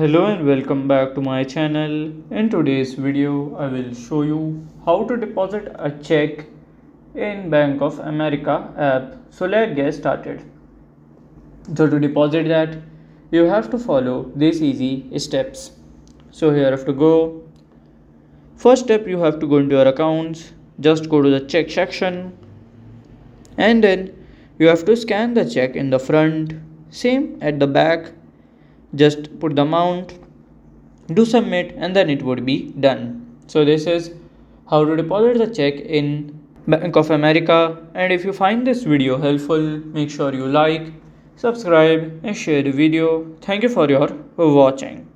Hello and welcome back to my channel. In today's video I will show you how to deposit a check in Bank of America app. So let's get started. So to deposit that, you have to follow these easy steps. So here you have to go. First step, you have to go into your accounts. Just go to the check section and then you have to scan the check in the front, same at the back. Just put the amount, do submit, and then it would be done. So this is how to deposit the check in Bank of America. And if you find this video helpful, make sure you like, subscribe, and share the video. Thank you for your watching.